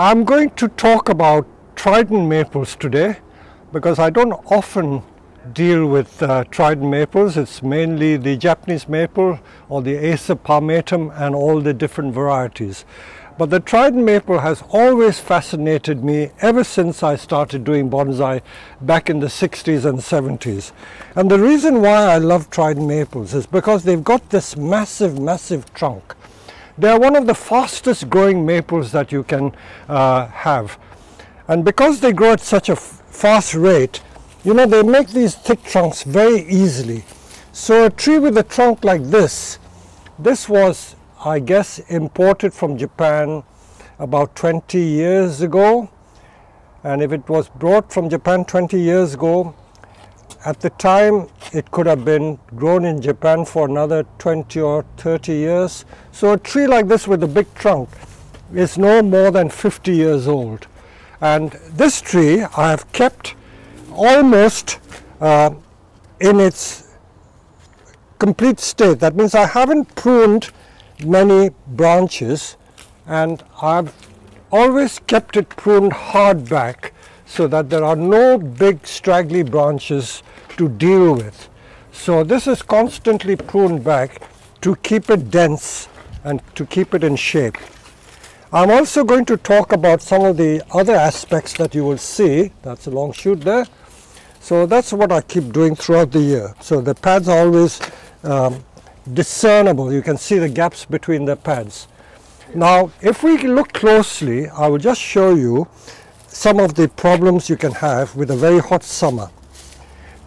I'm going to talk about trident maples today because I don't often deal with trident maples. It's mainly the Japanese maple or the Acer palmatum and all the different varieties. But the trident maple has always fascinated me ever since I started doing bonsai back in the 60s and 70s. And the reason why I love trident maples is because they've got this massive, massive trunk. They're one of the fastest growing maples that you can have. And because they grow at such a fast rate, you know, they make these thick trunks very easily. So a tree with a trunk like this, this was, I guess, imported from Japan about 20 years ago. And if it was brought from Japan 20 years ago, at the time it could have been grown in Japan for another 20 or 30 years. So a tree like this with a big trunk is no more than 50 years old. And this tree I have kept almost in its complete state. That means I haven't pruned many branches, and I've always kept it pruned hard back so that there are no big straggly branches to deal with. So this is constantly pruned back to keep it dense and to keep it in shape. I'm also going to talk about some of the other aspects that you will see. That's a long shoot there. So that's what I keep doing throughout the year. So the pads are always discernible. You can see the gaps between the pads. Now, if we look closely, I will just show you some of the problems you can have with a very hot summer.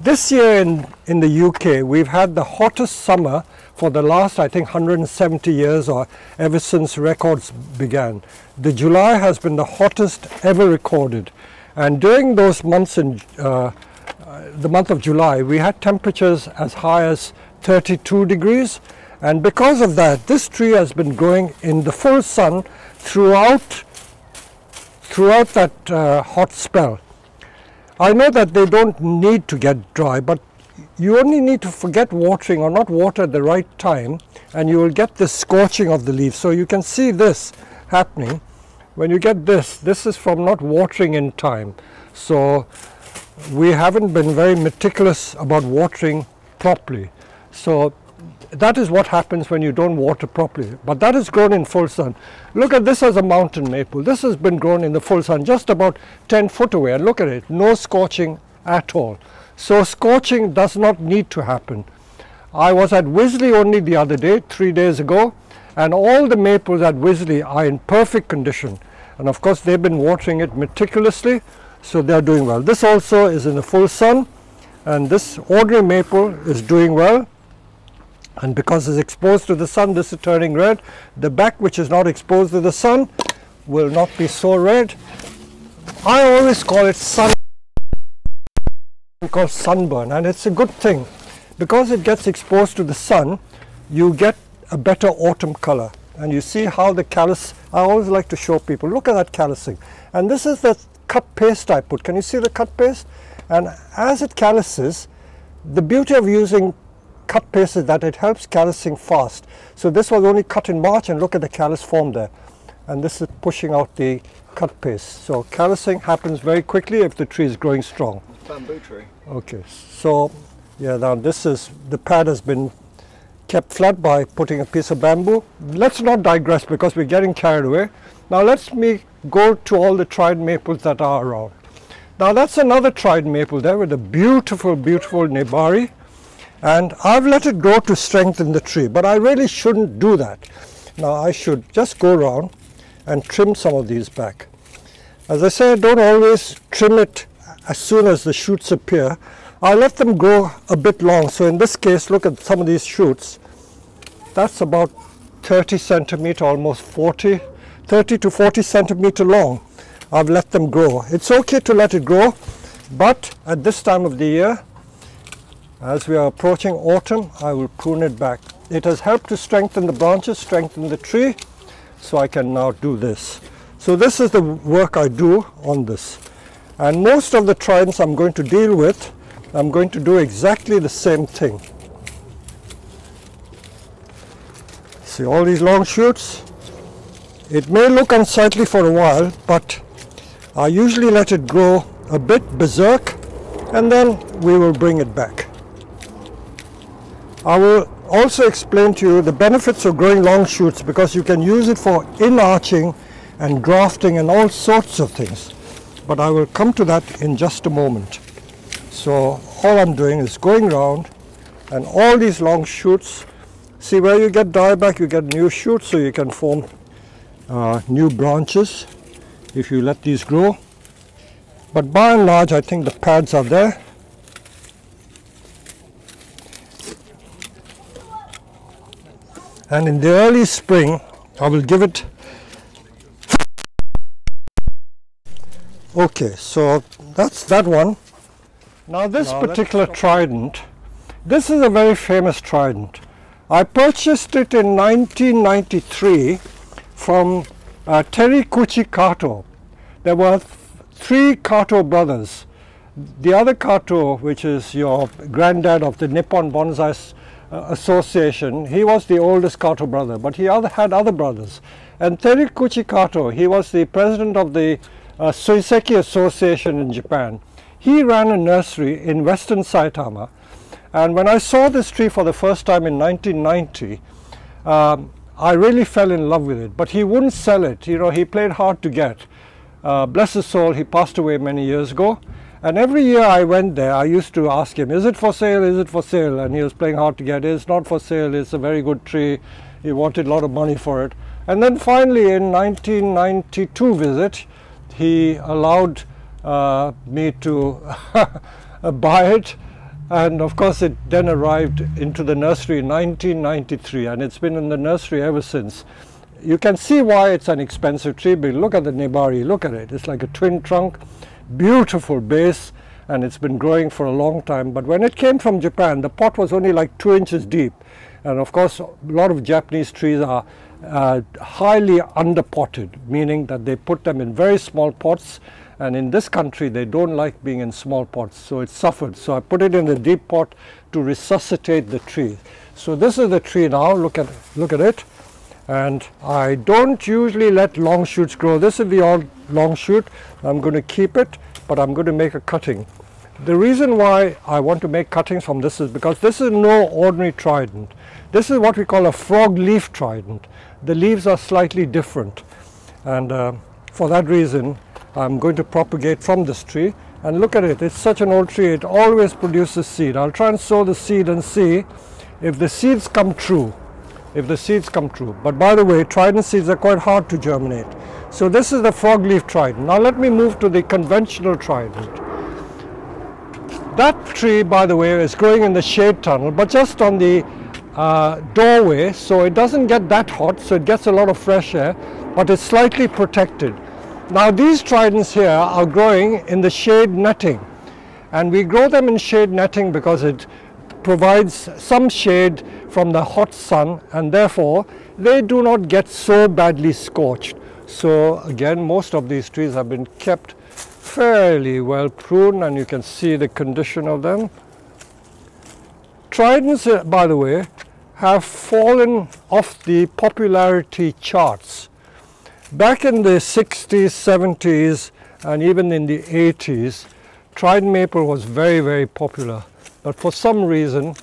This year in the UK, we've had the hottest summer for the last, I think, 170 years or ever since records began. The July has been the hottest ever recorded. And during those months in the month of July, we had temperatures as high as 32 degrees, and because of that this tree has been growing in the full sun throughout that hot spell. I know that they don't need to get dry, but you only need to forget watering or not water at the right time, and you will get this scorching of the leaves. So you can see this happening when you get this. This is from not watering in time. So we haven't been very meticulous about watering properly. So that is what happens when you don't water properly, but that is grown in full sun. Look at this as a mountain maple. This has been grown in the full sun, just about 10 foot away, and look at it, no scorching at all. So scorching does not need to happen. I was at Wisley only the other day, 3 days ago, and all the maples at Wisley are in perfect condition. And of course they've been watering it meticulously, so they're doing well. This also is in the full sun, and this ordinary maple is doing well. And because it's exposed to the sun, this is turning red. The back, which is not exposed to the sun, will not be so red. I always call it sunburn, and it's a good thing. Because it gets exposed to the sun, you get a better autumn color. And you see how the callus, I always like to show people, look at that callusing. And this is the cut paste I put. Can you see the cut paste? And as it calluses, the beauty of using cut paste is that it helps callusing fast. So this was only cut in March, and look at the callus form there. And this is pushing out the cut paste. So callusing happens very quickly if the tree is growing strong. Bamboo tree. Okay, so yeah, now this is, the pad has been kept flat by putting a piece of bamboo. Let's not digress because we're getting carried away. Now let me go to all the trident maples that are around. Now that's another trident maple there with a beautiful, beautiful nebari. And I've let it grow to strengthen the tree, but I really shouldn't do that. Now I should just go around and trim some of these back. As I say, I don't always trim it as soon as the shoots appear. I let them grow a bit long. So in this case, look at some of these shoots. That's about 30 centimeter, almost 40, 30 to 40 centimeter long. I've let them grow. It's okay to let it grow, but at this time of the year, as we are approaching autumn, I will prune it back. It has helped to strengthen the branches, strengthen the tree, so I can now do this. So this is the work I do on this. And most of the tridents I'm going to deal with, I'm going to do exactly the same thing. See all these long shoots? It may look unsightly for a while, but I usually let it grow a bit berserk and then we will bring it back. I will also explain to you the benefits of growing long shoots, because you can use it for in-arching and grafting and all sorts of things, but I will come to that in just a moment. So all I'm doing is going around, and all these long shoots, see, where you get dieback you get new shoots, so you can form new branches if you let these grow. But by and large I think the pads are there. And in the early spring I will give it. Okay, so that's that one. Now this particular trident, this is a very famous trident. I purchased it in 1993 from Terikuchi Kato. There were three Kato brothers. The other Kato, which is your granddad of the Nippon bonsais Association, he was the oldest Kato brother, but he had other brothers. And Terikuchi Kato, he was the president of the Suiseki Association in Japan. He ran a nursery in western Saitama, and when I saw this tree for the first time in 1990, I really fell in love with it, but he wouldn't sell it. You know, he played hard to get. Bless his soul, he passed away many years ago, and every year I went there, I used to ask him, is it for sale, is it for sale? And he was playing hard to get. It's not for sale, it's a very good tree, he wanted a lot of money for it. And then finally in 1992 visit, he allowed me to buy it, and of course it then arrived into the nursery in 1993, and it's been in the nursery ever since. You can see why it's an expensive tree, but look at the nibari, look at it, it's like a twin trunk, beautiful base, and it's been growing for a long time. But when it came from Japan, the pot was only like 2 inches deep, and of course a lot of Japanese trees are highly underpotted, meaning that they put them in very small pots, and in this country they don't like being in small pots, so it suffered. So I put it in the deep pot to resuscitate the tree. So this is the tree now, look at it. And I don't usually let long shoots grow. This is the old long shoot. I'm going to keep it, but I'm going to make a cutting. The reason why I want to make cuttings from this is because this is no ordinary trident. This is what we call a frog leaf trident. The leaves are slightly different, and for that reason I'm going to propagate from this tree. And look at it, it's such an old tree, it always produces seed. I'll try and sow the seed and see if the seeds come true. But by the way, trident seeds are quite hard to germinate. So this is the frog leaf trident. Now let me move to the conventional trident. That tree, by the way, is growing in the shade tunnel, but just on the doorway, so it doesn't get that hot, so it gets a lot of fresh air, but it's slightly protected. Now these tridents here are growing in the shade netting, and we grow them in shade netting because it provides some shade from the hot sun, and therefore they do not get so badly scorched. So again, most of these trees have been kept fairly well pruned, and you can see the condition of them. Tridents, by the way, have fallen off the popularity charts. Back in the 60s, 70s, and even in the 80s, trident maple was very, very popular. But for some reason,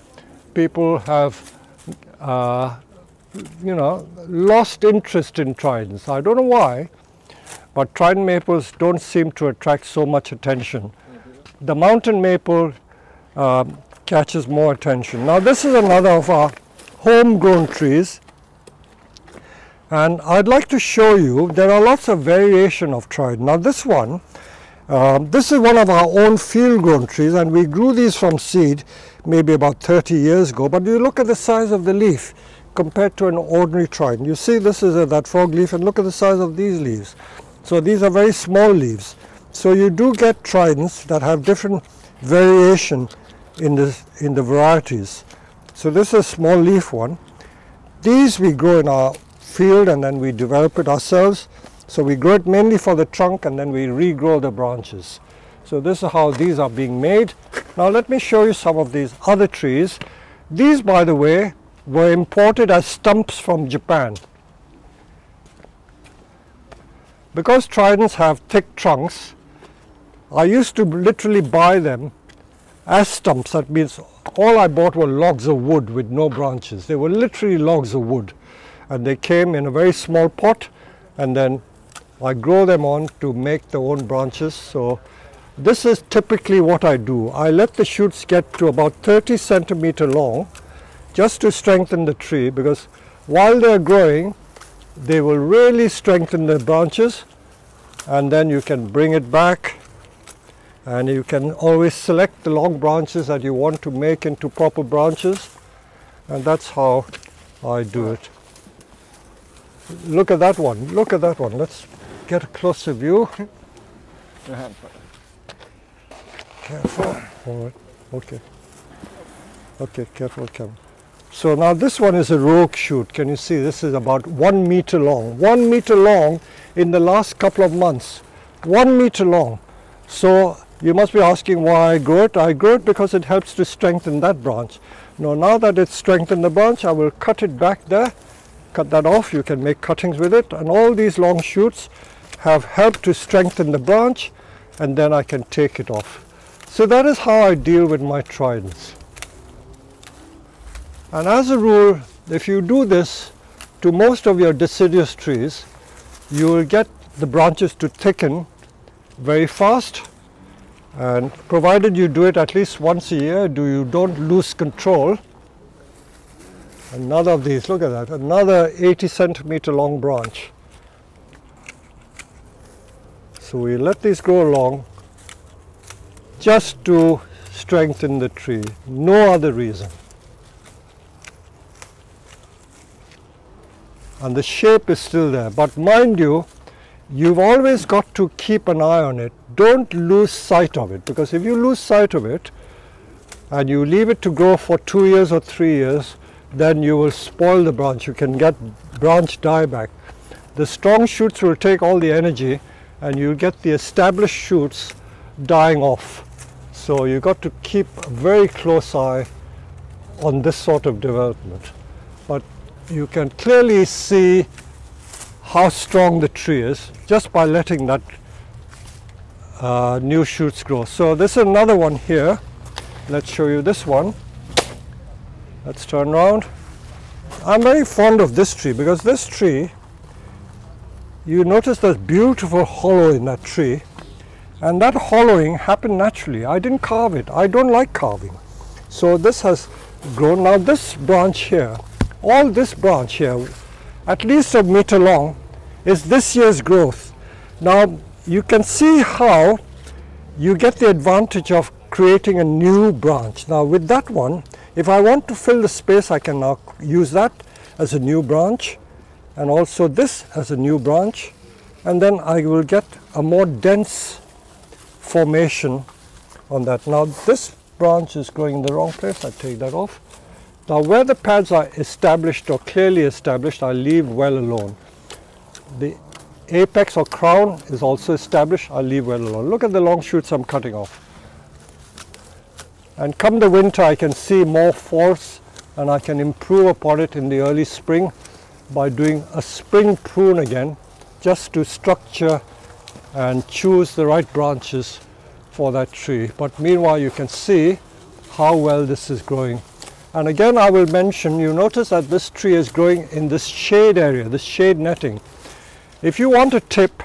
people have, you know, lost interest in tridents. I don't know why, but trident maples don't seem to attract so much attention. The mountain maple catches more attention. Now this is another of our homegrown trees, and I'd like to show you there are lots of variation of trident. Now this one, this is one of our own field-grown trees, and we grew these from seed maybe about 30 years ago, but you look at the size of the leaf compared to an ordinary trident. You see, this is that frog leaf, and look at the size of these leaves. So these are very small leaves. So you do get tridents that have different variation in the varieties. So this is a small leaf one. These we grow in our field, and then we develop it ourselves. So we grow it mainly for the trunk, and then we regrow the branches. So this is how these are being made. Now let me show you some of these other trees. These, by the way, were imported as stumps from Japan. Because tridents have thick trunks, I used to literally buy them as stumps. That means all I bought were logs of wood with no branches. They were literally logs of wood, and they came in a very small pot, and then I grow them on to make their own branches. So this is typically what I do. I let the shoots get to about 30 cm long just to strengthen the tree, because while they're growing they will really strengthen the branches, and then you can bring it back, and you can always select the long branches that you want to make into proper branches, and that's how I do it. Look at that one, look at that one. Let's get a closer view. Careful. All right. Okay. Okay, careful, camera. So now this one is a rogue shoot. Can you see? This is about 1 meter long. 1 meter long in the last couple of months. 1 meter long. So you must be asking why I grow it. I grow it because it helps to strengthen that branch. Now that it's strengthened the branch, I will cut it back there. Cut that off. You can make cuttings with it, and all these long shoots have helped to strengthen the branch, and then I can take it off. So that is how I deal with my tridents. And as a rule, if you do this to most of your deciduous trees, you will get the branches to thicken very fast, and provided you do it at least once a year, you don't lose control. Another of these, look at that, another 80 cm long branch. So we let these grow along just to strengthen the tree, no other reason. And the shape is still there, but mind you, you've always got to keep an eye on it. Don't lose sight of it, because if you lose sight of it and you leave it to grow for 2 years or 3 years, then you will spoil the branch. You can get branch dieback. The strong shoots will take all the energy, and you'll get the established shoots dying off. So you've got to keep a very close eye on this sort of development. But you can clearly see how strong the tree is just by letting that new shoots grow. So this is another one here. Let's show you this one. Let's turn around. I'm very fond of this tree because this tree, you notice there's beautiful hollow in that tree, and that hollowing happened naturally. I didn't carve it. I don't like carving. So this has grown. Now this branch here, all this branch here, at least 1 meter long, is this year's growth. Now you can see how you get the advantage of creating a new branch. Now with that one, if I want to fill the space, I can now use that as a new branch, and also this as a new branch, and then I will get a more dense formation on that. Now this branch is going in the wrong place. I take that off. Now where the pads are established or clearly established, I leave well alone. The apex or crown is also established. I leave well alone. Look at the long shoots I'm cutting off. And come the winter, I can see more force, and I can improve upon it in the early spring by doing a spring prune again, just to structure and choose the right branches for that tree. But meanwhile, you can see how well this is growing. And again, I will mention, you notice that this tree is growing in this shade area, this shade netting. If you want a tip,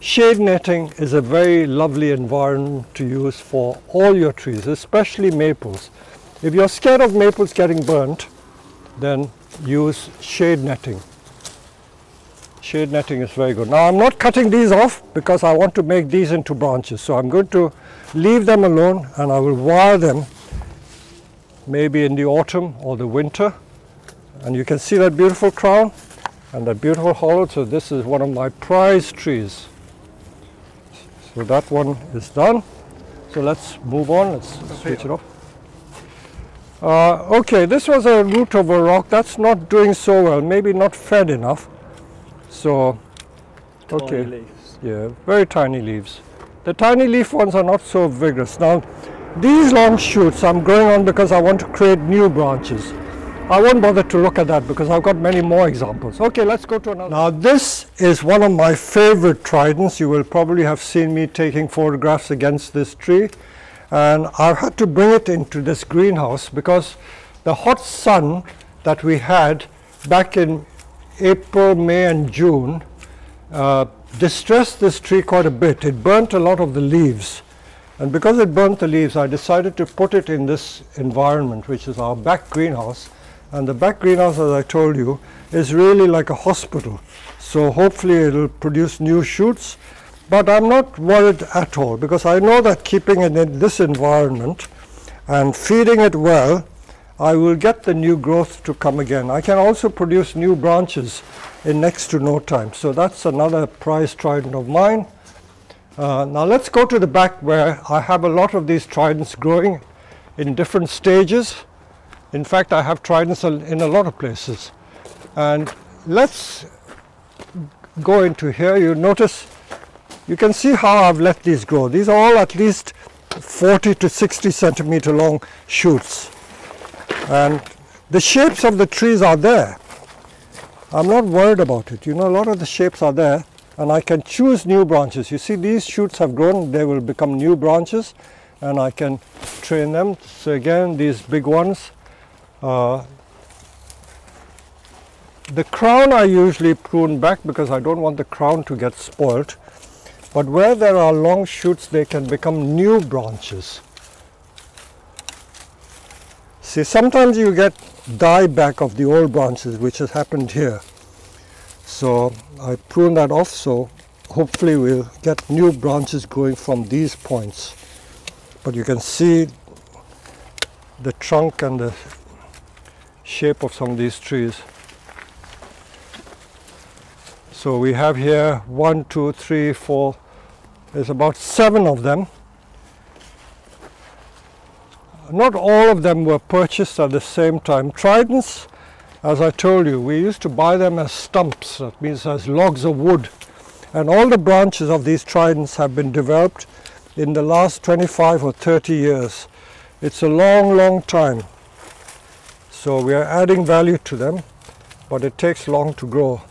shade netting is a very lovely environment to use for all your trees, especially maples. If you're scared of maples getting burnt, then use shade netting. Shade netting is very good. Now I'm not cutting these off because I want to make these into branches. So I'm going to leave them alone, and I will wire them maybe in the autumn or the winter. And you can see that beautiful crown and that beautiful hollow. So this is one of my prize trees. So that one is done. So let's move on. Let's switch it off. Okay, this was a root of a rock that's not doing so well, maybe not fed enough. So, okay. Tiny leaves. Yeah, very tiny leaves. The tiny leaf ones are not so vigorous. Now, these long shoots I'm growing on because I want to create new branches. I won't bother to look at that because I've got many more examples. Okay, let's go to another. Now this is one of my favorite tridents. You will probably have seen me taking photographs against this tree, and I've had to bring it into this greenhouse because the hot sun that we had back in April, May and June distressed this tree quite a bit. It burnt a lot of the leaves, and because it burnt the leaves, I decided to put it in this environment, which is our back greenhouse. And the back greenhouse, as I told you, is really like a hospital. So hopefully it will produce new shoots. But I'm not worried at all because I know that keeping it in this environment and feeding it well, I will get the new growth to come again. I can also produce new branches in next to no time. So that's another prized trident of mine. Now let's go to the back where I have a lot of these tridents growing in different stages. In fact, I have tridents in a lot of places. And let's go into here. You notice, you can see how I've let these grow. These are all at least 40 to 60 centimeter long shoots. And the shapes of the trees are there. I'm not worried about it. You know, a lot of the shapes are there, and I can choose new branches. You see, these shoots have grown, they will become new branches, and I can train them. So again, these big ones. The crown I usually prune back because I don't want the crown to get spoilt, but where there are long shoots, they can become new branches. See, sometimes you get dieback of the old branches, which has happened here. So I prune that off, so hopefully we'll get new branches growing from these points. But you can see the trunk and the shape of some of these trees. So we have here 1, 2, 3, 4, there's about 7 of them. Not all of them were purchased at the same time. Tridents, as I told you, we used to buy them as stumps, that means as logs of wood, and all the branches of these tridents have been developed in the last 25 or 30 years. It's a long, long time. So we are adding value to them, but it takes long to grow.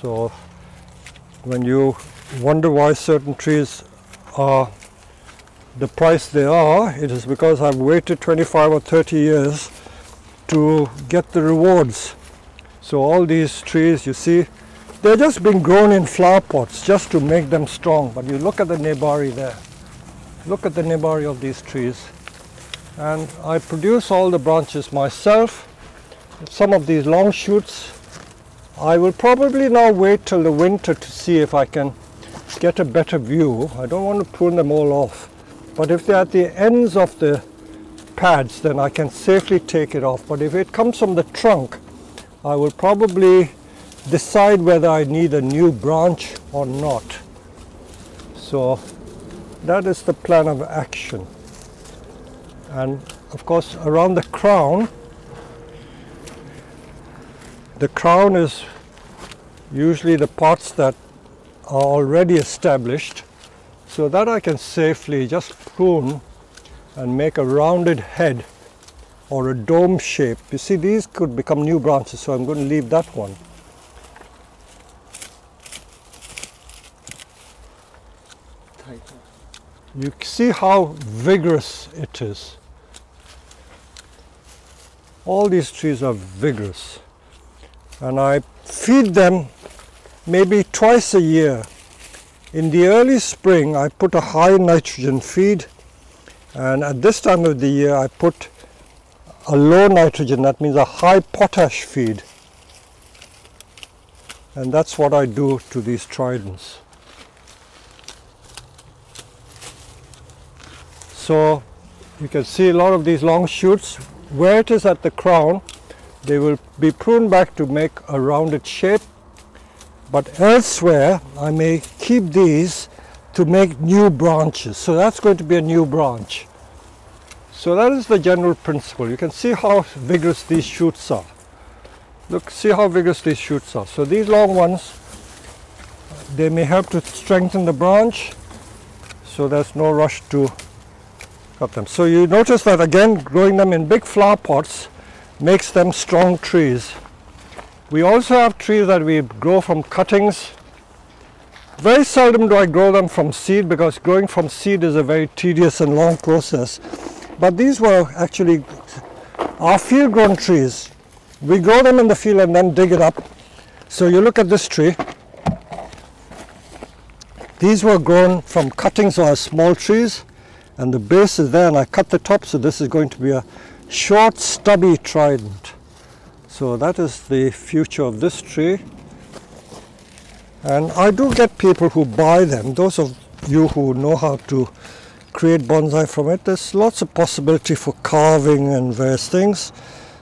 So when you wonder why certain trees are the price they are, it is because I've waited 25 or 30 years to get the rewards. So all these trees, you see, they're just being grown in flower pots just to make them strong. But you look at the nebari there. Look at the nebari of these trees. And I produce all the branches myself. Some of these long shoots, I will probably now wait till the winter to see if I can get a better view. I don't want to prune them all off, but if they're at the ends of the pads, then I can safely take it off. But if it comes from the trunk, I will probably decide whether I need a new branch or not. So that is the plan of action. And of course, around the crown is usually the parts that are already established, so that I can safely just prune and make a rounded head or a dome shape. You see, these could become new branches, so I'm going to leave that one. You see how vigorous it is. All these trees are vigorous, and I feed them maybe twice a year. In the early spring, I put a high nitrogen feed, and at this time of the year, I put a low nitrogen, that means a high potash feed. And that's what I do to these tridents. So you can see a lot of these long shoots, where it is at the crown, they will be pruned back to make a rounded shape, but elsewhere I may keep these to make new branches. So that's going to be a new branch. So that is the general principle. You can see how vigorous these shoots are. Look, see how vigorous these shoots are. So these long ones, they may help to strengthen the branch, so there's no rush to cut them. So you notice that again, growing them in big flower pots, makes them strong trees. We also have trees that we grow from cuttings. Very seldom do I grow them from seed, because growing from seed is a very tedious and long process. But these were actually our field-grown trees. We grow them in the field and then dig it up. So you look at this tree. These were grown from cuttings or small trees, and the base is there, and I cut the top, so this is going to be a short, stubby trident. So that is the future of this tree. And I do get people who buy them. Those of you who know how to create bonsai from it, there's lots of possibility for carving and various things.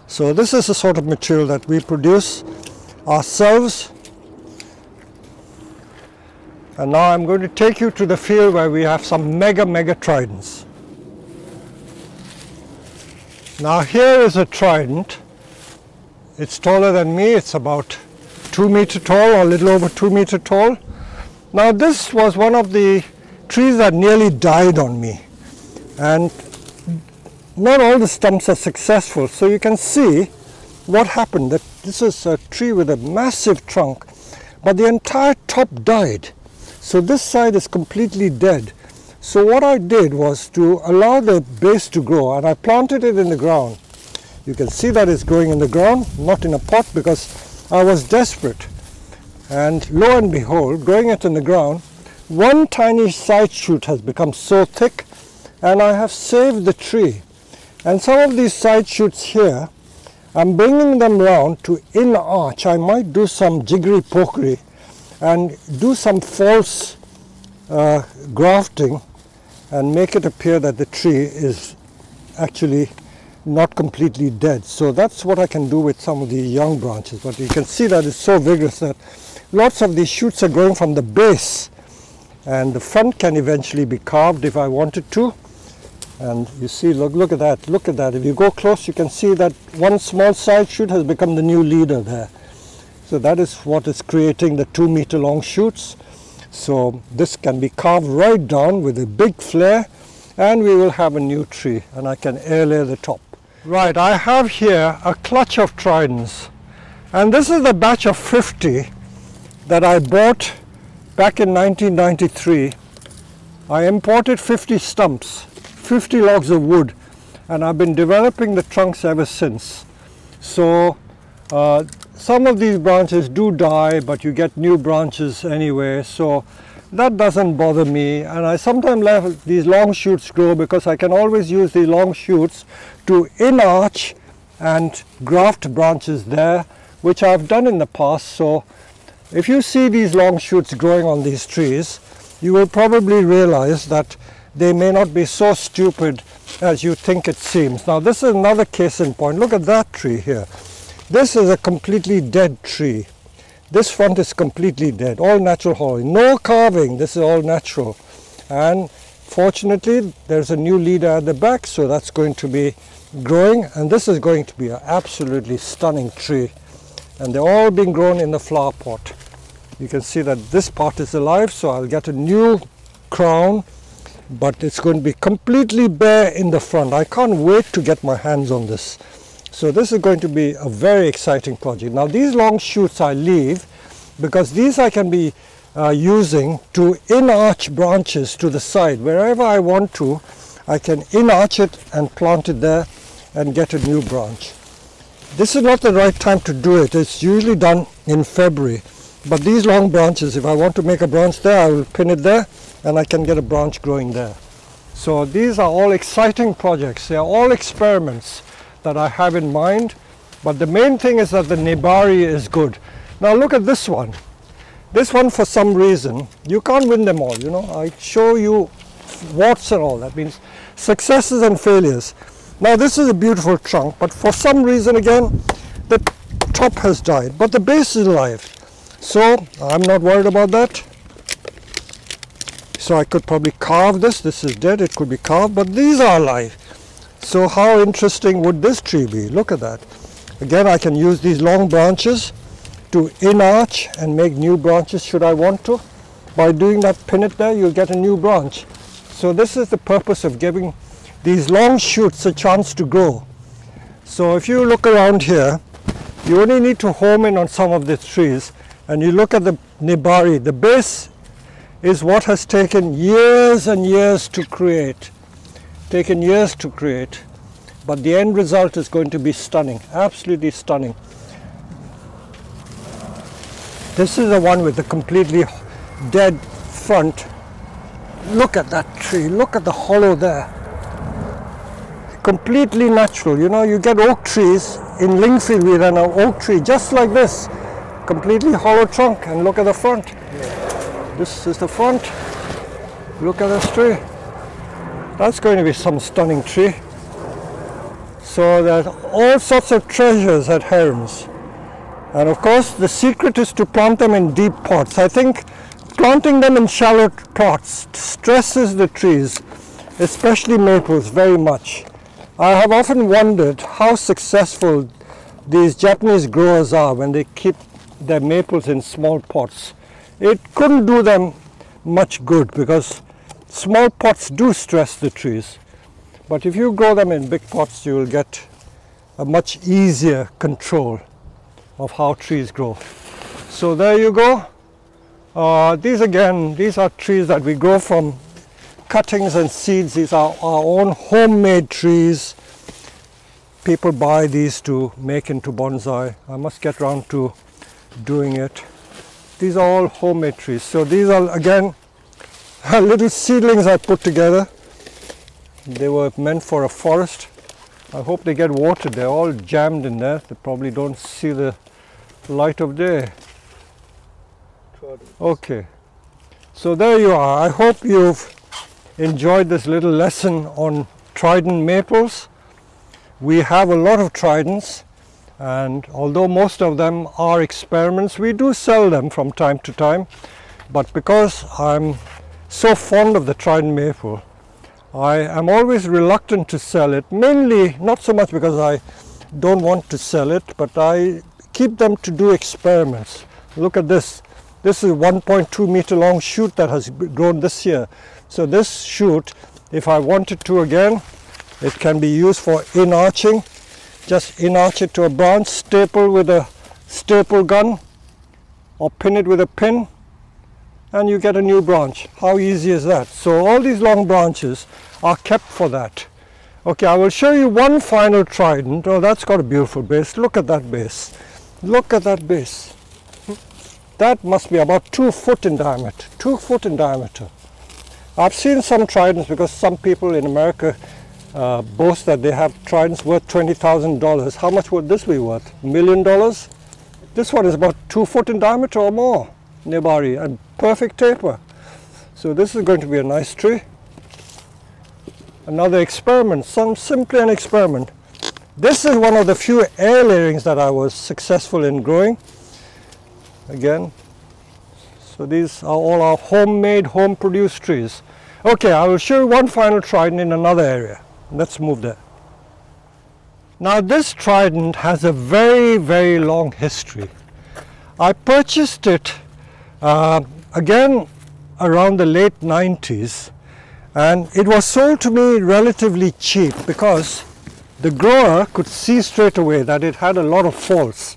So this is the sort of material that we produce ourselves. And now I'm going to take you to the field where we have some mega tridents. Now here is a trident. It's taller than me. It's about 2 meter tall, or a little over 2 meter tall. Now this was one of the trees that nearly died on me, and not all the stumps are successful. So you can see what happened. That this is a tree with a massive trunk, but the entire top died. So this side is completely dead. So what I did was to allow the base to grow, and I planted it in the ground. You can see that it's growing in the ground, not in a pot, because I was desperate. And lo and behold, growing it in the ground, one tiny side shoot has become so thick, and I have saved the tree. And some of these side shoots here, I'm bringing them round to in arch. I might do some jiggery-pokery and do some false grafting and make it appear that the tree is actually not completely dead. So that's what I can do with some of the young branches. But you can see that it's so vigorous that lots of these shoots are growing from the base, and the front can eventually be carved if I wanted to. And you see, look at that, look at that. If you go close, you can see that one small side shoot has become the new leader there. So that is what is creating the 2 meter long shoots. So this can be carved right down with a big flare, and we will have a new tree, and I can air-layer the top. Right, I have here a clutch of tridents, and this is the batch of 50 that I bought back in 1993. I imported 50 stumps, 50 logs of wood, and I've been developing the trunks ever since. So some of these branches do die, but you get new branches anyway, so that doesn't bother me. And I sometimes let these long shoots grow, because I can always use these long shoots to in-arch and graft branches there, which I've done in the past. So if you see these long shoots growing on these trees, you will probably realize that they may not be so stupid as you think it seems. Now this is another case in point. Look at that tree here. This is a completely dead tree. This front is completely dead, all natural hollow, no carving, this is all natural. And fortunately, there's a new leader at the back, so that's going to be growing, and this is going to be an absolutely stunning tree. And they're all being grown in the flower pot. You can see that this part is alive, so I'll get a new crown, but it's going to be completely bare in the front. I can't wait to get my hands on this. So this is going to be a very exciting project. Now these long shoots I leave, because these I can be using to in-arch branches to the side. Wherever I want to, I can in-arch it and plant it there and get a new branch. This is not the right time to do it. It's usually done in February. But these long branches, if I want to make a branch there, I will pin it there and I can get a branch growing there. So these are all exciting projects. They are all experiments that I have in mind, but the main thing is that the nibari is good. Now look at this one. This one, for some reason, you can't win them all, you know. I show you warts and all, that means successes and failures. Now this is a beautiful trunk, but for some reason again, the top has died, but the base is alive. So I'm not worried about that. So I could probably carve this. This is dead, it could be carved, but these are alive. So how interesting would this tree be? Look at that. Again, I can use these long branches to in-arch and make new branches should I want to. By doing that, pin it there, you'll get a new branch. So this is the purpose of giving these long shoots a chance to grow. So if you look around here, you only need to home in on some of these trees, and you look at the nibari. The base is what has taken years and years to create, but the end result is going to be stunning, absolutely stunning. This is the one with the completely dead front. Look at that tree, look at the hollow there. Completely natural. You know, you get oak trees in Lingfield. We ran an oak tree just like this, completely hollow trunk, and look at the front. This is the front. Look at this tree. That's going to be some stunning tree. So there's all sorts of treasures at Herms. And of course, the secret is to plant them in deep pots. I think planting them in shallow pots stresses the trees, especially maples, very much. I have often wondered how successful these Japanese growers are when they keep their maples in small pots. It couldn't do them much good because small pots do stress the trees. But if you grow them in big pots, you will get a much easier control of how trees grow. So there you go. These are trees that we grow from cuttings and seeds. These are our own homemade trees. People buy these to make into bonsai. I must get around to doing it. These are all homemade trees. So these are, again, little seedlings I put together. They were meant for a forest. I hope they get watered. They're all jammed in there. They probably don't see the light of day. Okay, so there you are. I hope you've enjoyed this little lesson on trident maples. We have a lot of tridents, and although most of them are experiments, we do sell them from time to time. But because I'm so fond of the trident maple, I am always reluctant to sell it, mainly not so much because I don't want to sell it, but I keep them to do experiments. Look at this. This is a 1.2 meter long shoot that has grown this year. So this shoot, if I wanted to again, it can be used for in-arching. Just in-arch it to a branch, staple with a staple gun, or pin it with a pin, and you get a new branch. How easy is that? So all these long branches are kept for that. Okay, I will show you one final trident. Oh, that's got a beautiful base. Look at that base. Look at that base. That must be about 2 foot in diameter, 2 foot in diameter. I've seen some tridents because some people in America boast that they have tridents worth $20,000. How much would this be worth? $1 million? This one is about 2 foot in diameter or more, nibari, and perfect taper. So this is going to be a nice tree. Another experiment, simply an experiment. This is one of the few air layerings that I was successful in growing. Again, so these are all our homemade, home-produced trees. Okay, I will show you one final trident in another area. Let's move there. Now, this trident has a very, very long history. I purchased it again around the late 90s, and it was sold to me relatively cheap because the grower could see straight away that it had a lot of faults.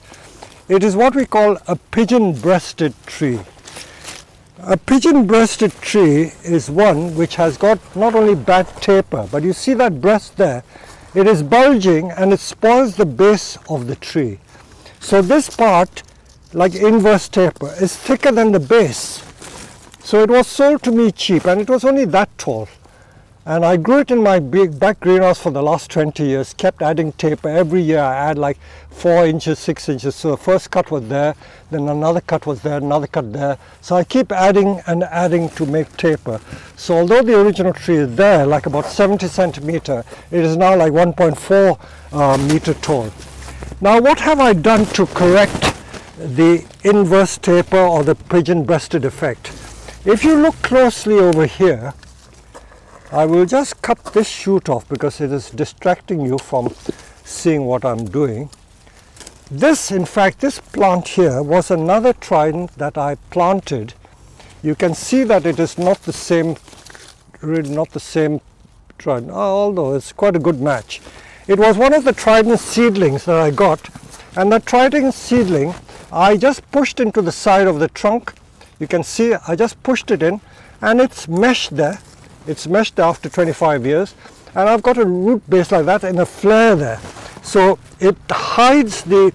It is what we call a pigeon-breasted tree. A pigeon-breasted tree is one which has got not only bad taper, but you see that breast there? It is bulging and it spoils the base of the tree. So this part, like inverse taper, is thicker than the base. So it was sold to me cheap, and it was only that tall. And I grew it in my big back greenhouse for the last 20 years, kept adding taper. Every year I add like 4 inches, 6 inches. So the first cut was there, then another cut was there, another cut there. So I keep adding and adding to make taper. So although the original tree is there, like about 70 centimeter, it is now like 1.4 meter tall. Now what have I done to correct the inverse taper or the pigeon-breasted effect? If you look closely over here, I will just cut this shoot off because it is distracting you from seeing what I'm doing. This, in fact, this plant here was another trident that I planted. You can see that it is not the same, really not the same trident, although it's quite a good match. It was one of the trident seedlings that I got, and the trident seedling I just pushed into the side of the trunk. You can see I just pushed it in and it's meshed there. It's meshed after 25 years and I've got a root base like that and a flare there. So it hides the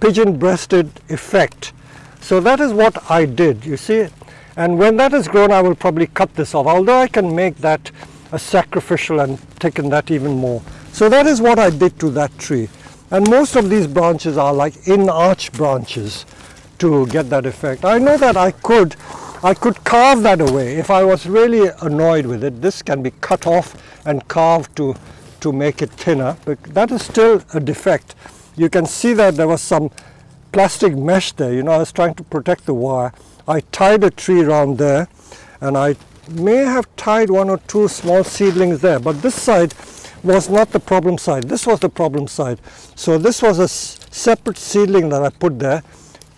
pigeon-breasted effect. So that is what I did, you see. And when that is grown, I will probably cut this off, although I can make that a sacrificial and thicken that even more. So that is what I did to that tree. And most of these branches are like in-arch branches to get that effect. I know that I could carve that away if I was really annoyed with it. This can be cut off and carved to make it thinner, but that is still a defect. You can see that there was some plastic mesh there. You know, I was trying to protect the wire. I tied a tree around there, and I may have tied one or two small seedlings there, but this side was not the problem side. This was the problem side. So this was a separate seedling that I put there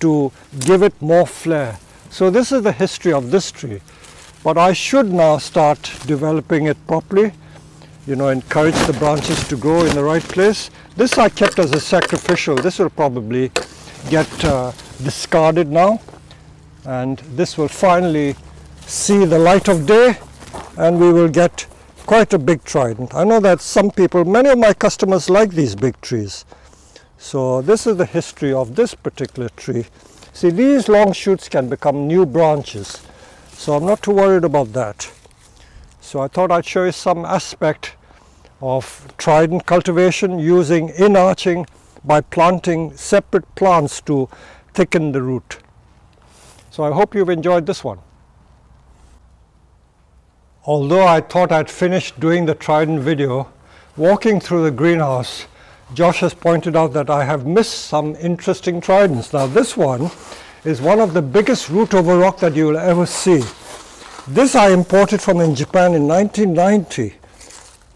to give it more flair. So this is the history of this tree, but I should now start developing it properly, you know, encourage the branches to grow in the right place. This I kept as a sacrificial. This will probably get discarded now, and this will finally see the light of day, and we will get quite a big trident. I know that some people, many of my customers, like these big trees. So this is the history of this particular tree. See, these long shoots can become new branches, so I'm not too worried about that. So I thought I'd show you some aspect of trident cultivation using in-arching by planting separate plants to thicken the root. So I hope you've enjoyed this one. Although I thought I'd finished doing the trident video, walking through the greenhouse, Josh has pointed out that I have missed some interesting tridents. Now this one is one of the biggest root over rock that you will ever see. This I imported from in Japan in 1990,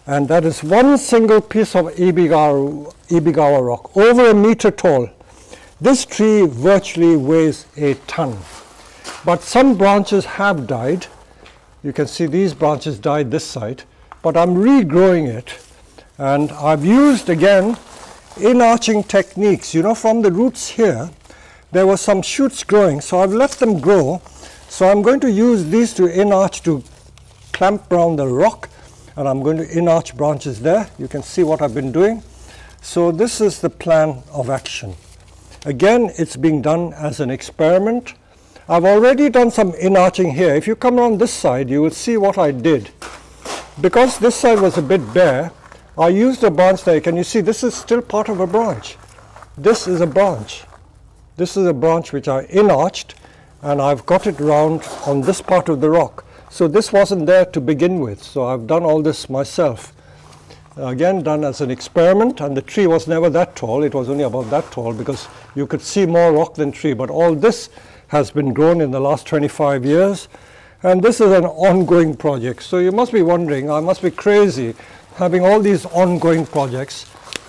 and that is one single piece of Ibigawa rock, over a meter tall. This tree virtually weighs a ton, but some branches have died. You can see these branches died this side, but I'm regrowing it. And I've used again in-arching techniques. You know, from the roots here there were some shoots growing, so I've let them grow. So I'm going to use these to in-arch, to clamp around the rock, and I'm going to in-arch branches there. You can see what I've been doing. So this is the plan of action. Again, it's being done as an experiment. I've already done some in-arching here. If you come around this side, you will see what I did. Because this side was a bit bare, I used a branch there. Can you see this is still part of a branch? This is a branch. This is a branch which I in-arched, and I've got it round on this part of the rock. So this wasn't there to begin with, so I've done all this myself. Again, done as an experiment, and the tree was never that tall. It was only about that tall because you could see more rock than tree, but all this has been grown in the last 25 years, and this is an ongoing project. So you must be wondering, I must be crazy having all these ongoing projects,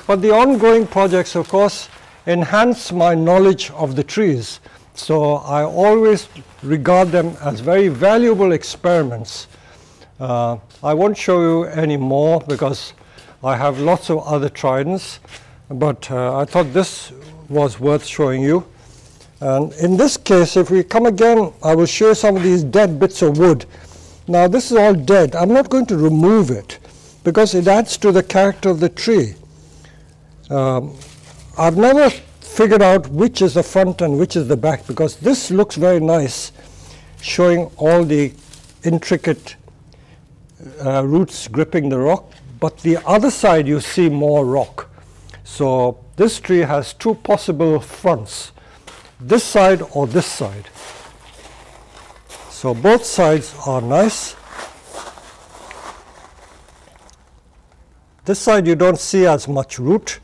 but the ongoing projects, of course, enhance my knowledge of the trees. So I always regard them as very valuable experiments. I won't show you any more because I have lots of other tridents, but I thought this was worth showing you. And in this case, if we come again, I will show you some of these dead bits of wood. Now this is all dead. I'm not going to remove it, because it adds to the character of the tree. I've never figured out which is the front and which is the back, because this looks very nice, showing all the intricate roots gripping the rock, but the other side you see more rock. So this tree has two possible fronts, this side or this side. So both sides are nice. This side you don't see as much root,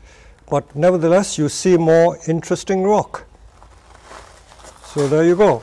but nevertheless you see more interesting rock. So there you go.